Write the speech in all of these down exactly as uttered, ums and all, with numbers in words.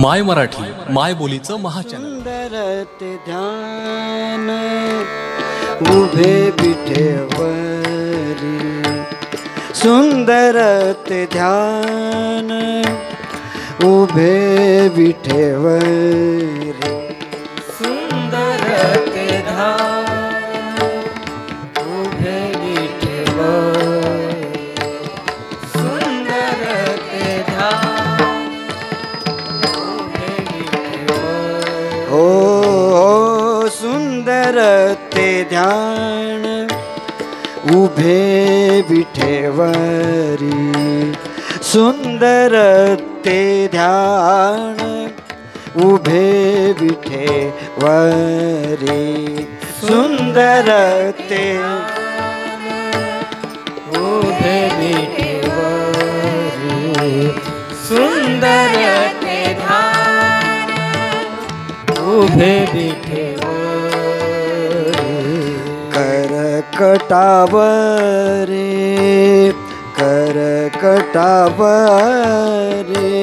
My Marathi माय बोलीचं महाचॅनल ते ध्यान उभे पिठेवरी सुंदर ते ध्यान उभे पिठेवरी सुंदर ते ध्यान उभे पिठेवरी सुंदर ते ध्यान सुंदर ते ध्यान उभे विठेवरी सुंदर ते ध्यान उभे विठेवरी सुंदर ते उभे विठेवरी सुंदर ते ध्यान उभे विठेवरी करकटावरे करकटावरे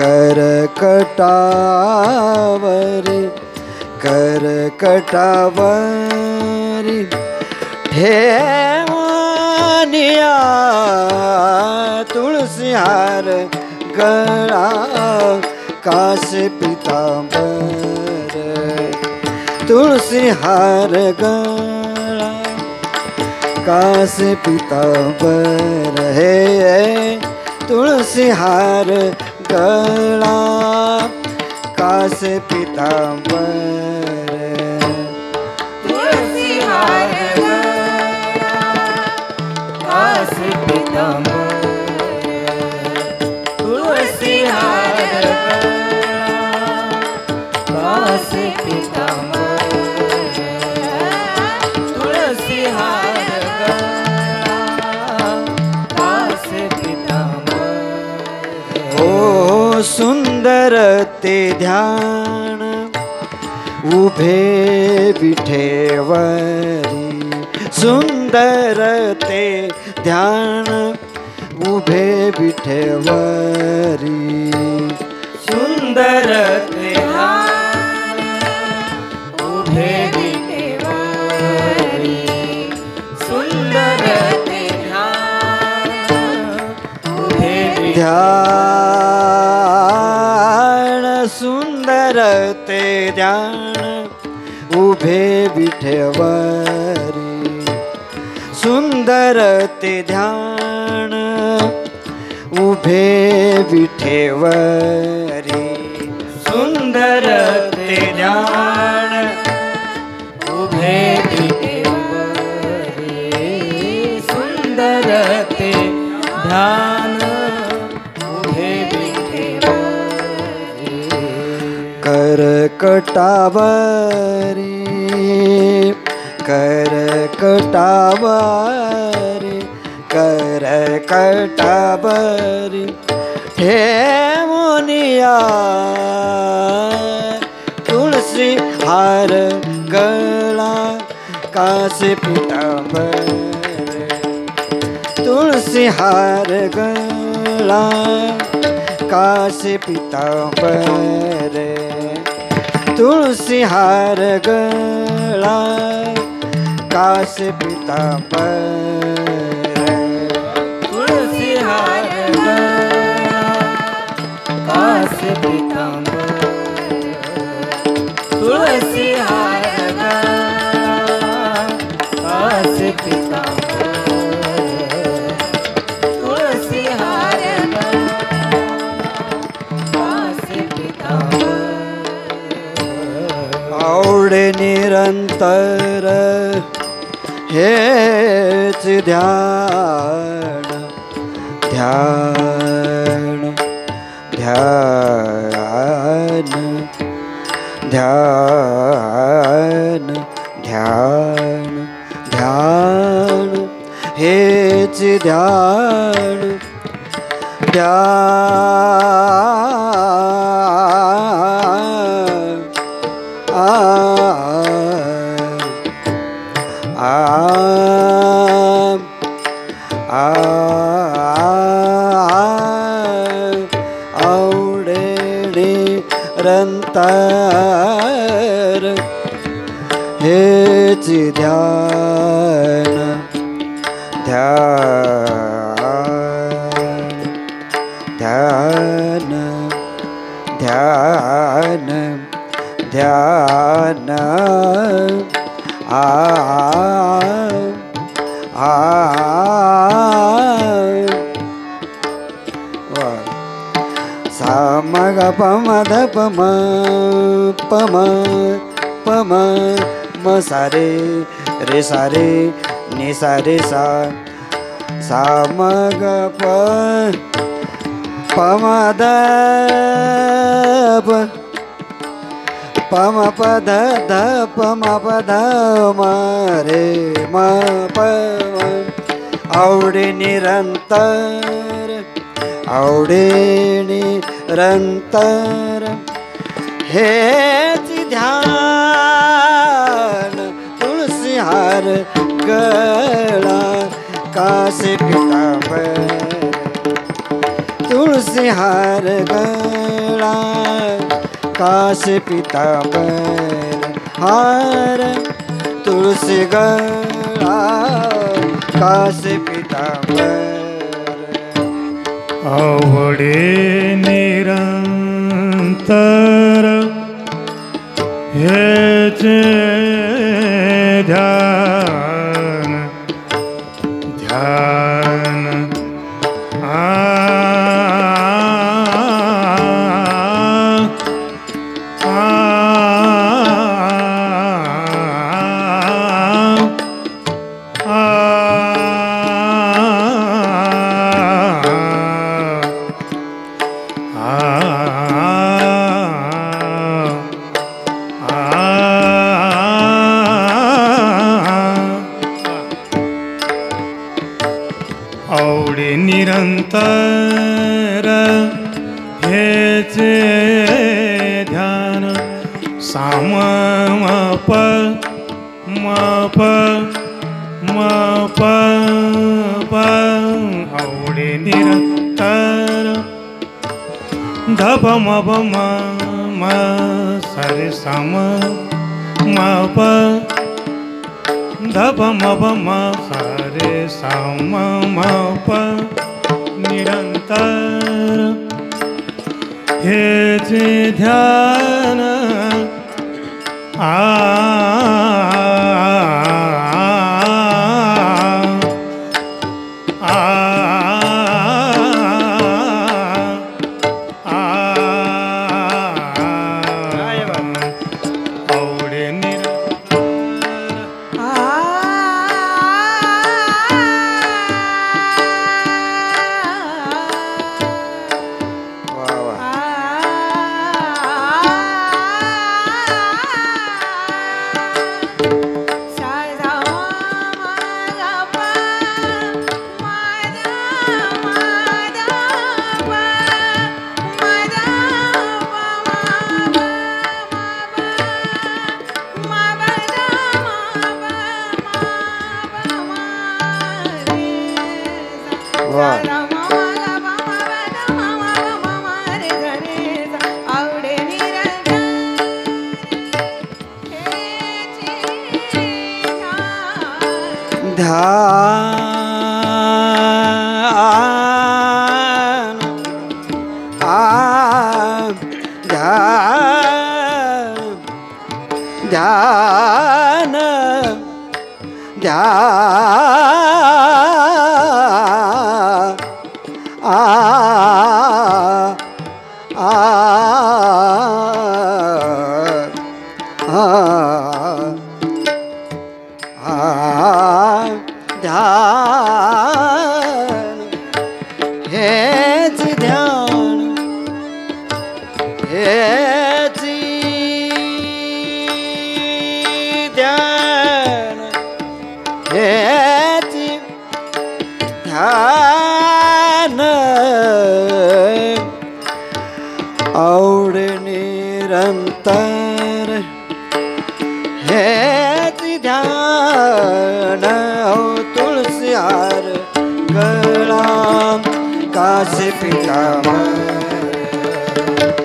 करकटावरे करकटावरे ठेवानिया तुलसी हार गळा काश पीतांबर तुलसी हार गळा काश पीतांबर है तुलसी हार गळा काश पीतांबर तुलसी हार काश पीतांबर तुलसी हार काश पीतांबर तुलसी हार सुंदर ते ध्यान उभे विठेवरी सुंदर ते ध्यान उभे विठेवरी सुंदर ते ध्यान उभे विठेवरी सुंदर ते ध्यान उभे ध्यान सुंदर ते ध्यान उभे विठेवरी सुंदर ते ध्यान उभे विठेवरी सुंदर ते ध्यान उभे विठेवरी सुंदर ते ध्यान करकटावरी करकटावरी करकटावरी ठेवनिया तुलसी हार गळा काश पीतांबर तुलसी हार गळा काश पीतांबर तुलसी हार गळा काश पीतांबर तुलसी हार गळा काश पीतांबर तुलसी हार गळा काश पीतांबर तुलसी हार गळा काश पीतांबर आवडे निरंतर हेच ध्यान ध्यान ध्यान ध्यान ध्यान ध्यान हेच ध्यान ध्यान आ आ आ आवडे निरंतर हेच ध्यान ध्यान ध्यान ध्यान ध्यान आ पमध पम पम पम म सारे रे सारे नि सारे सा सा म ग प पम ध पम प ध ध पम प ध म रे म प आवडे निरंतर आवडे निरंतर हेच ध्यान तुलसी हार गळा कासे पितांबर तुलसी हार गळा कासे पितांबर हार तुलसी गळा कासे पितांबर आवडे निरंतर हेच ध्यान ध्यान आ निरंतर हेच ध्यान साम म प म प म प प आवडे निरंतर धप म प म सारे साम म प धप म प म सारे साम म प निरंतर हेच ध्यान आ ध्यान आ ध्यान ध्यान ध्यान आ आ आवडे निरंतर हेच ध्यान तुलसी हार गळा कासे पितांबर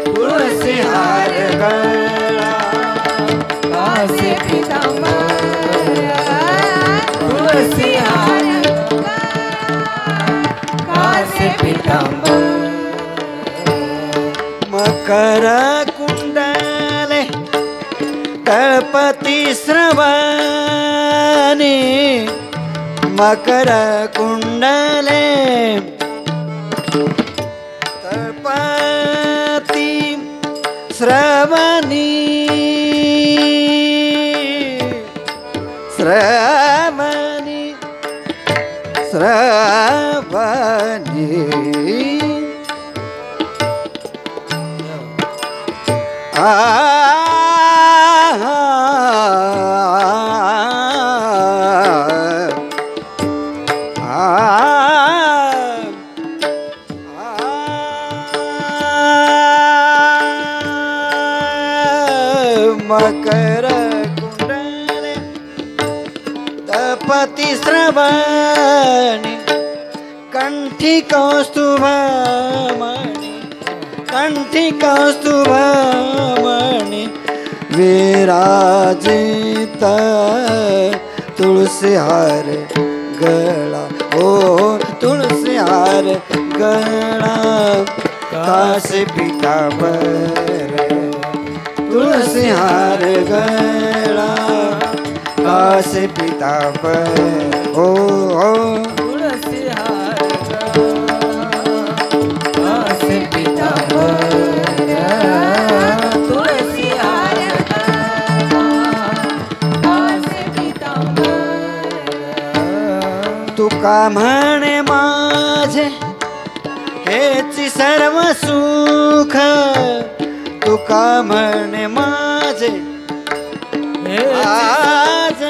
तुलसी हार मकर कुंडले तळपती श्रवणे मकर कुंडले तळपती श्रवणी श्रवणी श्रवणी आ मकर कुंडले तपति श्रवणी कंठी कौस्तुभमणि कंठी कौस्तुभमणि विराजिता तुलसी हार गला ओ तुलसी हार गला काश पीतांबर तुलसी हार गला काश पीतांबर ओ ओ तुलसी हार काश पीतांबर तुका म्हणे माझे हेची सर्व सुख तुका म्हणे माझे आज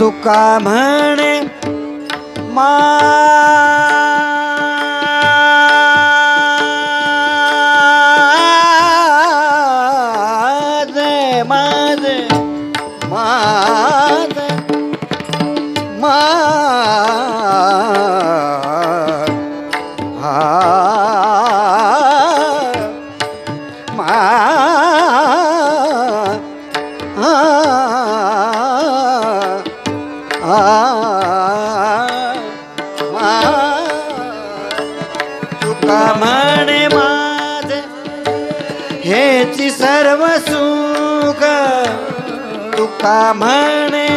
तुका म्हणे माझे माझे माझे तुका म्हणे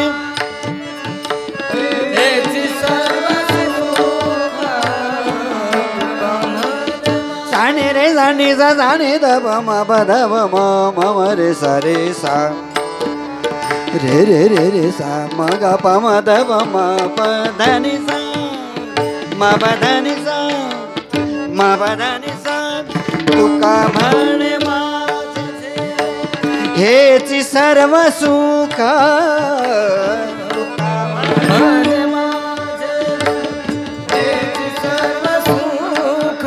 साने रे साने सा साने दब म बधब म मम रे सा रे सा रे रे रे रे सा म ग प म दब म प ध नि सा म प ध नि सा म प ध नि सा तुका म्हणे हेची सर्व सुख तुका म्हणे माझे हेची सर्व सुख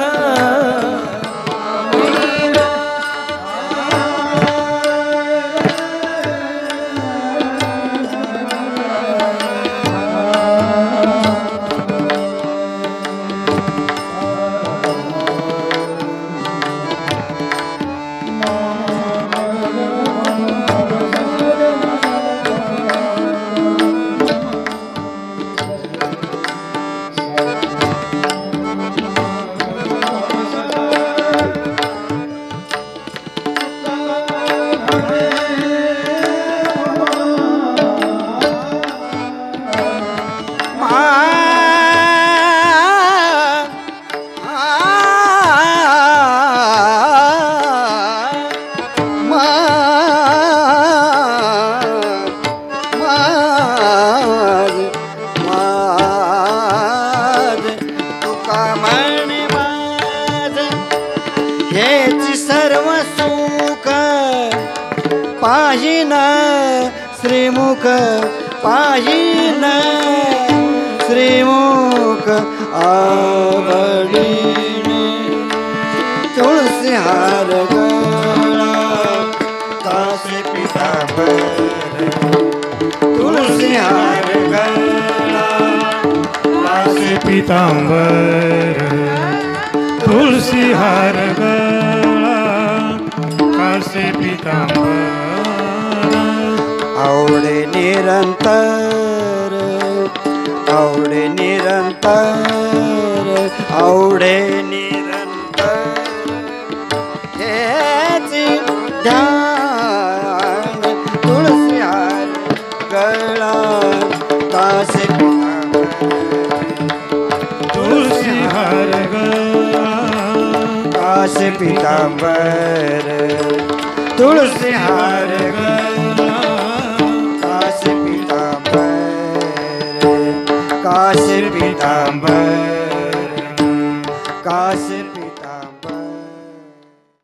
आवडीने तुळसी हार ग तुलसीहार गला लासी पीतांबर, तुलसीहार गला लासी पीतांबर। आवडे निरंतर आवडे निरंतर आवडे निरंतर हेची ध्यान, तुलसी हार गळा तासे पीतांबर, तुलसी हार गळा तासे पीतांबर, तुलसी हार गळा तासे पीतांबर, कासे पीतांबर, कासे पीतांबर।